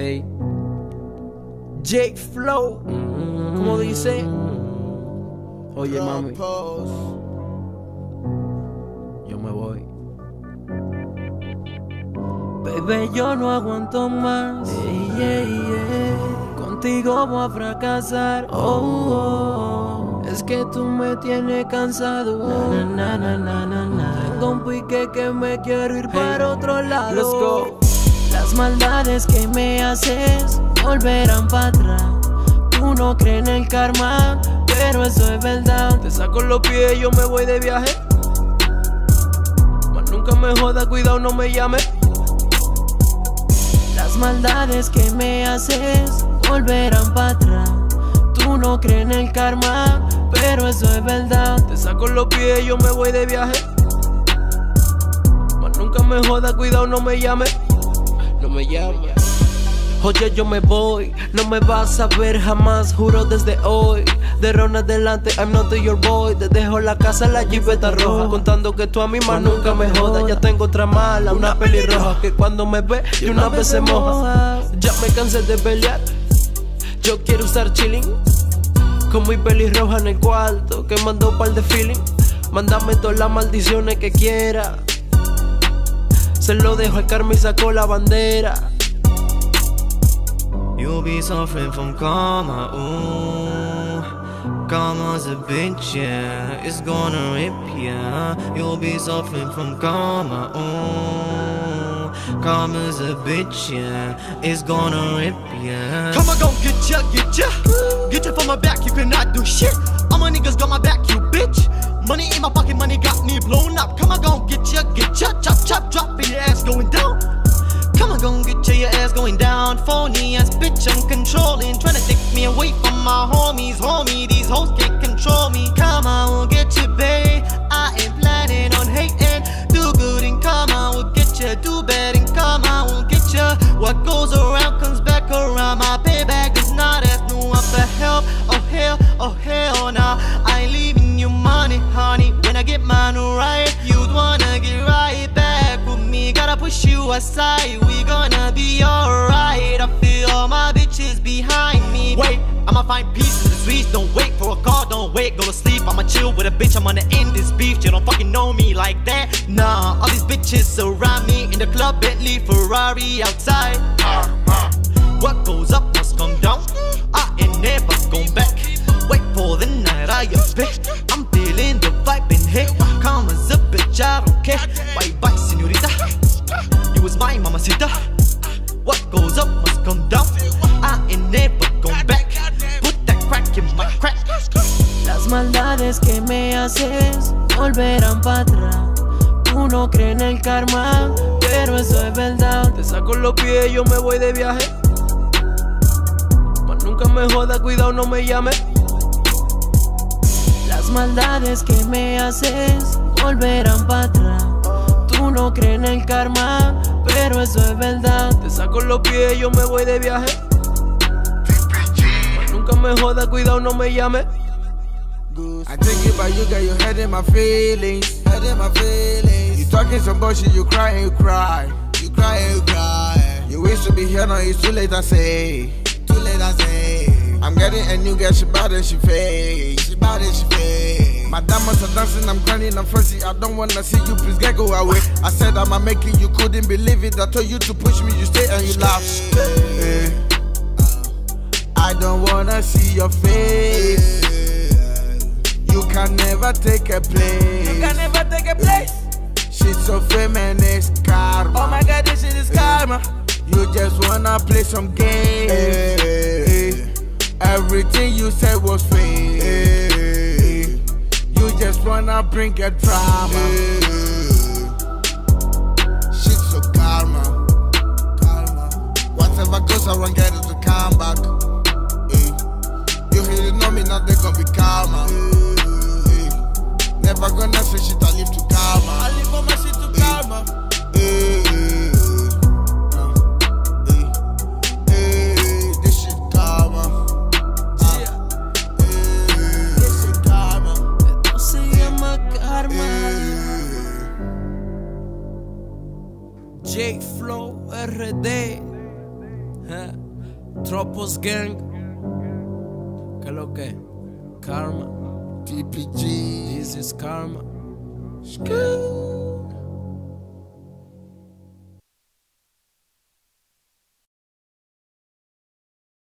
Hey. J-Flow, ¿cómo dice? Oye, mami, yo me voy. Baby, yo no aguanto más. Yeah, yeah. Contigo voy a fracasar. Oh, oh, es que tú me tienes cansado. Na, na, na, na, na, na. Tengo un pique que me quiero ir para otro lado. Let's go. Las maldades que me haces volverán para atrás. Tú no crees en el karma, pero eso es verdad. Te saco los pies y yo me voy de viaje. Mas nunca me jodas, cuidado, no me llames. Las maldades que me haces volverán para atrás. Tú no crees en el karma, pero eso es verdad. Te saco los pies y yo me voy de viaje. Mas nunca me jodas, cuidado, no me llames. No me llames. Oye, yo me voy, no me vas a ver jamás, juro desde hoy. De ron adelante, I'm not your boy. Te dejo la casa, la jipeta roja, contando que tú a mi más nunca me jodas. Ya tengo otra mala, una pelirroja, que cuando me ve de una vez se moja. Ya me cansé de pelear, yo quiero estar chilling con mi pelirroja en el cuarto, que mandó par de feeling. Mándame todas las maldiciones que quiera. Se lo dejo al karma y sacó la bandera. You'll be suffering from karma, ooh. Karma's a bitch, yeah. It's gonna rip, yeah. You'll be suffering from karma, ooh. Karma's a bitch, yeah. It's gonna rip, yeah. Karma gon' get ya, get ya. Get ya from my back, you cannot do shit. All my niggas got my back, you bitch. Money in my pocket, money got me blown up. Come on, gon' get ya, chop, chop, drop in your ass going down. Come on, gon' get ya, your ass going down. Phony ass bitch, I'm controlling. Tryna take me away from my homies, homie. These hoes can't control me. Karma will get ya, babe. I ain't planning on hating. Do good and karma will get ya. Do bad and karma will get ya. What goes around comes back around. My payback is not as new. I'm for help, oh hell, oh hell. Now I ain't leaving you money, honey. When I get mine right, you'd wanna get right back with me. Gotta push you aside, we gonna be alright. I feel all my bitches behind me. Wait, I'ma find peace in the streets. Don't wait for a call, don't wait, go to sleep. I'ma chill with a bitch, I'm gonna end this beef. You don't fucking know me like that. Nah, all these bitches surround me. In the club, Bentley, Ferrari, outside. What goes up must come down. I ain't never going back. Wait for the night, I am bitch. I'm feeling the vibe in here. Karma's a bitch, I don't care. Bye bye, senorita. You was my mamacita. What goes up must come down. I ain't never going back. Put that crack in my crack. Las maldades que me haces volverán para atrás. Tú no crees en el karma, pero eso es verdad. Te saco los pies y yo me voy de viaje. Mas nunca me jodas, cuidado, no me llames. Las maldades que me haces volverán para atrás. Tú no crees en el karma, pero eso es verdad. Te saco los pies y yo me voy de viaje. TPG. Nunca me jodas, cuidado, no me llames. I take it by you, got your head in my feelings. Head in my feelings. You talking some bullshit, you cry and you cry. You cry and you cry. You wish to be here, now it's too late, I say. Too late, I say. I'm getting a new girl, she bad and she fake. She bad and she fake. My diamonds are dancing, I'm crying, I'm fussy. I don't wanna see you, please get go away. I said I'ma make it, you couldn't believe it. I told you to push me, you stay and you laugh. Hey. I don't wanna see your face. You can never take a place. You can never take a place. She's so feminist, karma. Oh my god, this shit is karma. You just wanna play some games. Everything you said was fake. You just wanna bring a drama. Shit so karma. Whatever goes around, get it to come back. You really know me now, they gon' be karma. Never gonna say shit, I live to karma. I live for my shit to karma. J-Flow RD Troppos Gang, que lo que, Karma, TPG, this is Karma.